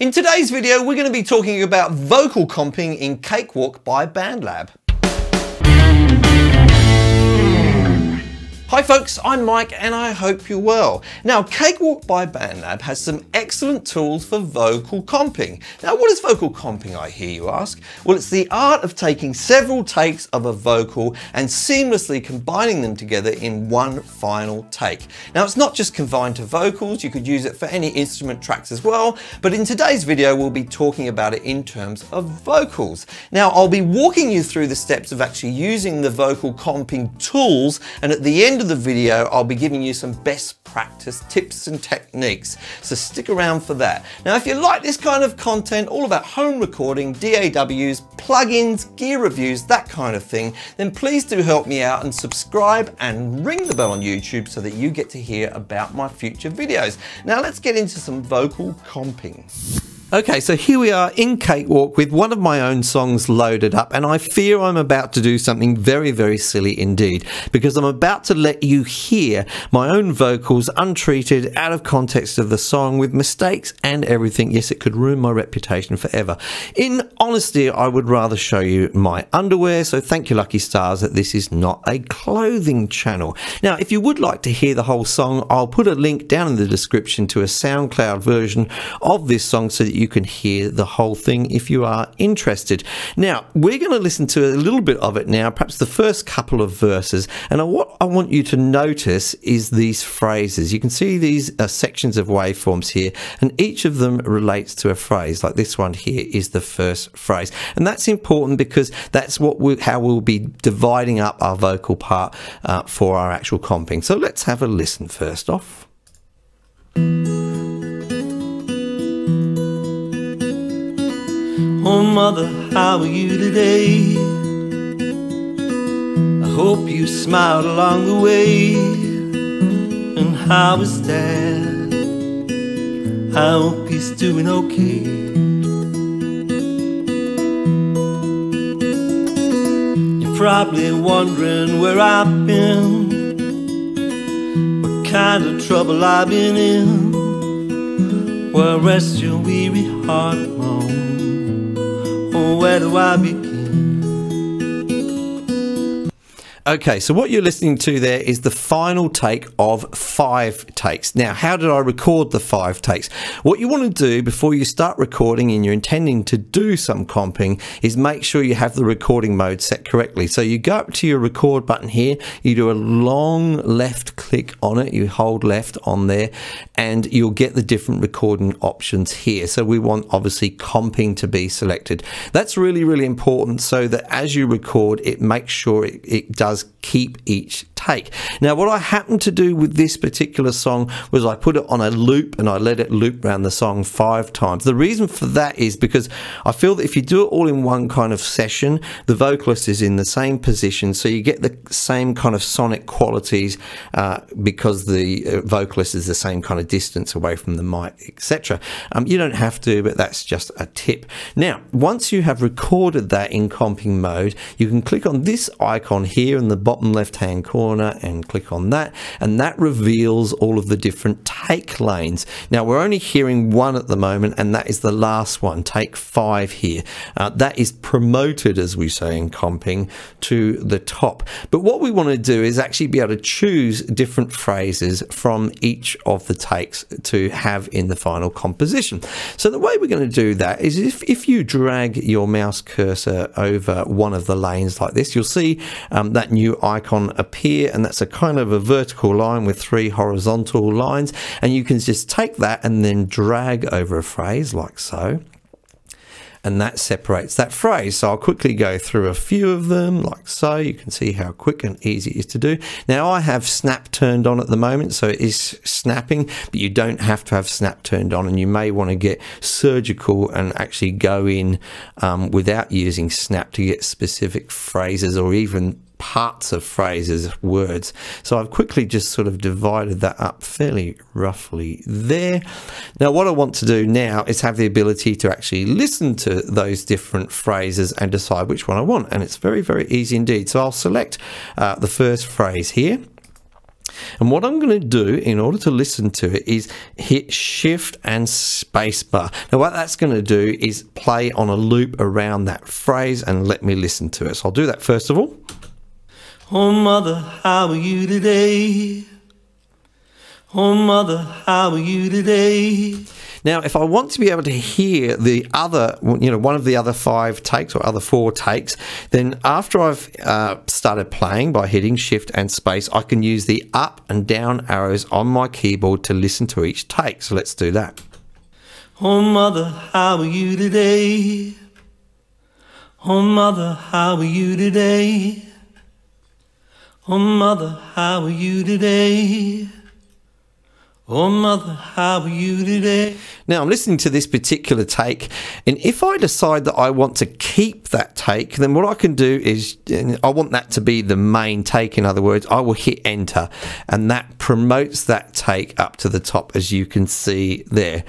In today's video, we're going to be talking about vocal comping in Cakewalk by BandLab. Hi folks, I'm Mike and I hope you're well. Now, Cakewalk by BandLab has some excellent tools for vocal comping. Now, what is vocal comping, I hear you ask? Well, it's the art of taking several takes of a vocal and seamlessly combining them together in one final take. Now, it's not just confined to vocals, you could use it for any instrument tracks as well, but in today's video, we'll be talking about it in terms of vocals. Now, I'll be walking you through the steps of actually using the vocal comping tools, and at the end of the video, I'll be giving you some best practice tips and techniques, so stick around for that. Now, if you like this kind of content, all about home recording, DAWs, plugins, gear reviews, that kind of thing, then please do help me out and subscribe and ring the bell on YouTube so that you get to hear about my future videos. Now, let's get into some vocal comping. Okay, so here we are in Cakewalk with one of my own songs loaded up, and I fear I'm about to do something very, very silly indeed, because I'm about to let you hear my own vocals untreated, out of context of the song, with mistakes and everything. Yes, it could ruin my reputation forever. In honesty, I would rather show you my underwear, so thank you, lucky stars, that this is not a clothing channel. Now, if you would like to hear the whole song, I'll put a link down in the description to a SoundCloud version of this song so that you can hear the whole thing if you are interested. Now, we're going to listen to a little bit of it now, perhaps the first couple of verses, and what I want you to notice is these phrases. You can see these are sections of waveforms here, and each of them relates to a phrase, like this one here is the first phrase, and that's important because that's what how we'll be dividing up our vocal part for our actual comping. So let's have a listen first off. Oh mother, how are you today? I hope you smiled along the way. And how is Dad? I hope he's doing okay. You're probably wondering where I've been, what kind of trouble I've been in. Well, rest your weary heart, Mom. Where do I begin? Okay, so what you're listening to there is the final take of 5 takes. Now, how did I record the 5 takes? What you want to do before you start recording and you're intending to do some comping is make sure you have the recording mode set correctly. So you go up to your record button here, you do a long left click on it, you hold left on there, and you'll get the different recording options here. So we want obviously comping to be selected. That's really, really important so that as you record, it makes sure it does keep each take. Now, what I happened to do with this particular song was I put it on a loop and I let it loop around the song 5 times. The reason for that is because I feel that if you do it all in one kind of session, the vocalist is in the same position, so you get the same kind of sonic qualities because the vocalist is the same kind of distance away from the mic, etc. You don't have to, but that's just a tip. Now, once you have recorded that in comping mode, you can click on this icon here in the bottom left hand corner and click on that, and that reveals all of the different take lanes. Now, we're only hearing one at the moment, and that is the last one, take 5 here. That is promoted, as we say in comping, to the top. But what we want to do is actually be able to choose different phrases from each of the takes to have in the final composition. So the way we're going to do that is if you drag your mouse cursor over one of the lanes like this, you'll see that new icon appear, and that's a kind of a vertical line with 3 horizontal lines, and you can just take that and then drag over a phrase like so, and that separates that phrase. So I'll quickly go through a few of them like so. You can see how quick and easy it is to do. Now, I have snap turned on at the moment, so it is snapping, but you don't have to have snap turned on, and you may want to get surgical and actually go in without using snap to get specific phrases or even parts of phrases, words. So I've quickly just sort of divided that up fairly roughly there. Now, what I want to do now is have the ability to actually listen to those different phrases and decide which one I want, and it's very, very easy indeed. So I'll select the first phrase here, And what I'm going to do in order to listen to it is hit shift and spacebar. Now what that's going to do is play on a loop around that phrase and let me listen to it. So I'll do that first of all. Oh mother, how are you today? Oh mother, how are you today? Now, if I want to be able to hear the other, one of the other 5 takes or other 4 takes, then after I've started playing by hitting shift and space, I can use the up and down arrows on my keyboard to listen to each take. So let's do that. Oh mother, how are you today? Oh mother, how are you today? Oh mother, how are you today? Oh mother, how are you today? Now I'm listening to this particular take, and if I decide that I want to keep that take, then what I can do is, I want that to be the main take, in other words, I will hit enter, and that promotes that take up to the top, as you can see there.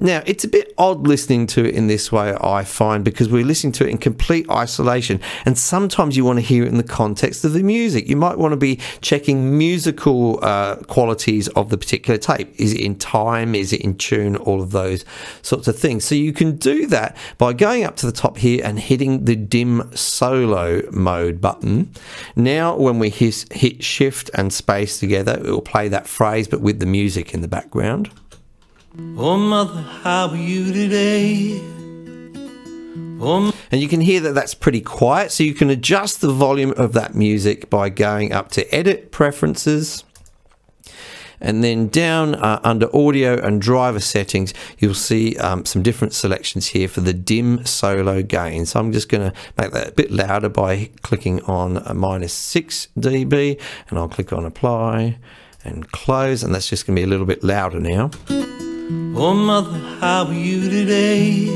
Now it's a bit odd listening to it in this way, I find, because we're listening to it in complete isolation, and sometimes you want to hear it in the context of the music. You might want to be checking musical qualities of the particular take. Is it in time? Is it in tune? All of those sorts of things. So you can do that by going up to the top here and hitting the dim solo mode button. Now when we hit shift and space together, it will play that phrase but with the music in the background. Oh mother, how are you today? And you can hear that that's pretty quiet, so you can adjust the volume of that music by going up to edit preferences. And then down under audio and driver settings, you'll see some different selections here for the dim solo gain. So I'm just going to make that a bit louder by clicking on a -6 dB, and I'll click on apply and close, and that's just going to be a little bit louder now. Oh mother, how are you today?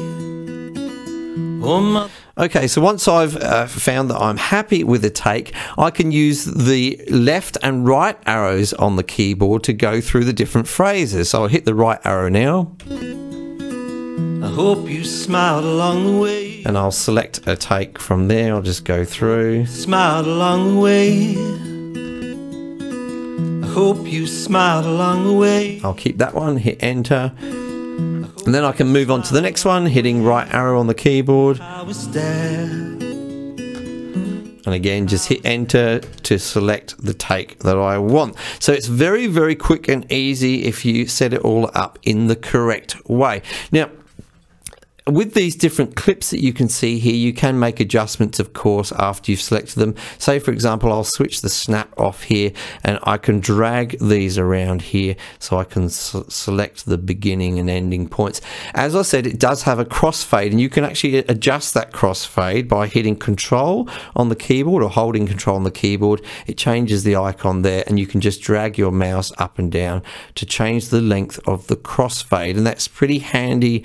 Oh mother. Okay, so once I've found that I'm happy with the take, I can use the left and right arrows on the keyboard to go through the different phrases. So I'll hit the right arrow now. I hope you smiled along the way. And I'll select a take from there. I'll just go through. Smiled along the way. I hope you smiled along the way. I'll keep that one, hit enter. And then I can move on to the next one, hitting right arrow on the keyboard. And again, just hit enter to select the take that I want. So it's very, very quick and easy if you set it all up in the correct way. Now, with these different clips that you can see here, you can make adjustments, of course, after you've selected them. Say, for example, I'll switch the snap off here, and I can drag these around here so I can select the beginning and ending points. As I said, it does have a crossfade, and you can actually adjust that crossfade by hitting Control on the keyboard or holding Control on the keyboard. It changes the icon there, and you can just drag your mouse up and down to change the length of the crossfade, and that's pretty handy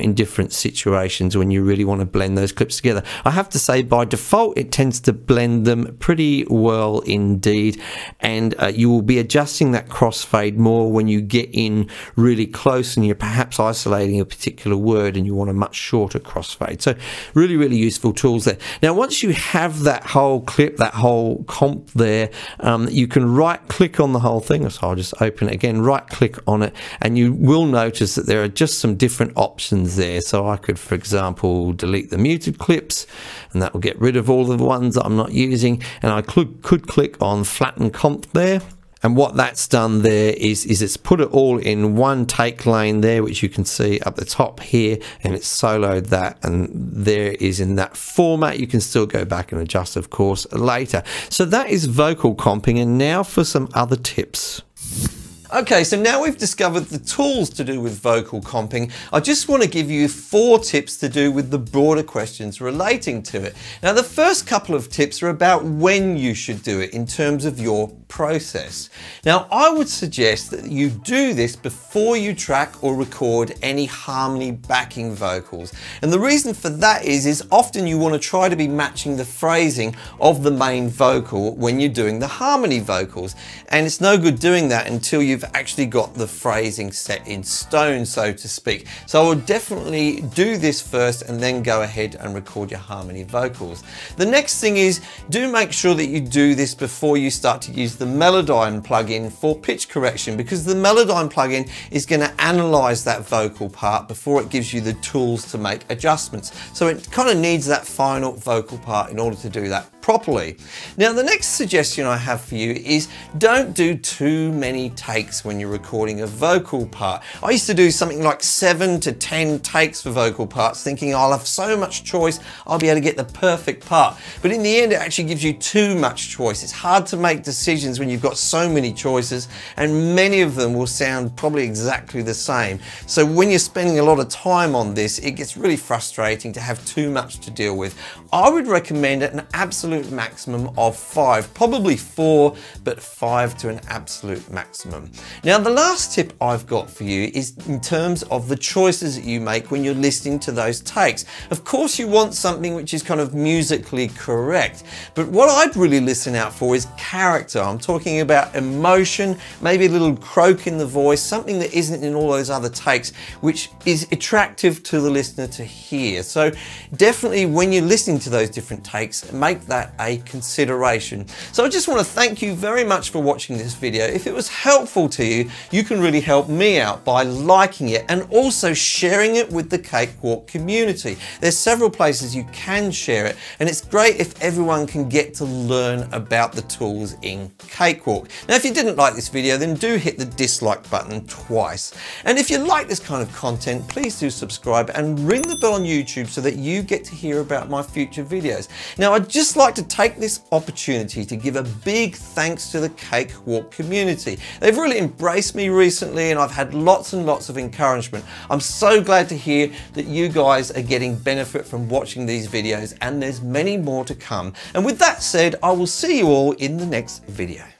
in different situations when you really want to blend those clips together. I have to say, by default it tends to blend them pretty well indeed, and you will be adjusting that crossfade more when you get in really close and you're perhaps isolating a particular word and you want a much shorter crossfade. So really, really useful tools there. Now once you have that whole clip, that whole comp there, you can right click on the whole thing. So I'll just open it again, right click on it, and you will notice that there are just some different options there. So I could, for example, delete the muted clips, and that will get rid of all the ones that I'm not using. And I could click on flatten comp there. And what that's done there is it's put it all in one take lane there, which you can see up the top here, and it's soloed that, and there is in that format. You can still go back and adjust, of course, later. So that is vocal comping, and now for some other tips. Okay, so now we've discovered the tools to do with vocal comping. I just want to give you 4 tips to do with the broader questions relating to it. Now, the first couple of tips are about when you should do it in terms of your process. Now, I would suggest that you do this before you track or record any harmony backing vocals. And the reason for that is often you want to try to be matching the phrasing of the main vocal when you're doing the harmony vocals. And it's no good doing that until you've actually got the phrasing set in stone, so to speak. So I would definitely do this first and then go ahead and record your harmony vocals. The next thing is, do make sure that you do this before you start to use the the Melodyne plugin for pitch correction, because the Melodyne plugin is going to analyze that vocal part before it gives you the tools to make adjustments. So it kind of needs that final vocal part in order to do that properly. Now, the next suggestion I have for you is don't do too many takes when you're recording a vocal part. I used to do something like 7 to 10 takes for vocal parts, thinking I'll have so much choice, I'll be able to get the perfect part. But in the end, it actually gives you too much choice. It's hard to make decisions when you've got so many choices, and many of them will sound probably exactly the same. So when you're spending a lot of time on this, it gets really frustrating to have too much to deal with. I would recommend an absolute maximum of 5, probably 4, but 5 to an absolute maximum. Now, the last tip I've got for you is in terms of the choices that you make when you're listening to those takes. Of course, you want something which is kind of musically correct, but what I'd really listen out for is character. I'm talking about emotion, maybe a little croak in the voice, something that isn't in all those other takes, which is attractive to the listener to hear. So definitely when you're listening to those different takes, make that a consideration. So I just want to thank you very much for watching this video. If it was helpful to you, you can really help me out by liking it and also sharing it with the Cakewalk community. There's several places you can share it, and it's great if everyone can get to learn about the tools in Cakewalk. Now, if you didn't like this video, then do hit the dislike button twice. And if you like this kind of content, please do subscribe and ring the bell on YouTube so that you get to hear about my future videos. Now, I'd just like to take this opportunity to give a big thanks to the Cakewalk community. They've really embraced me recently, and I've had lots and lots of encouragement. I'm so glad to hear that you guys are getting benefit from watching these videos, and there's many more to come. And with that said, I will see you all in the next video.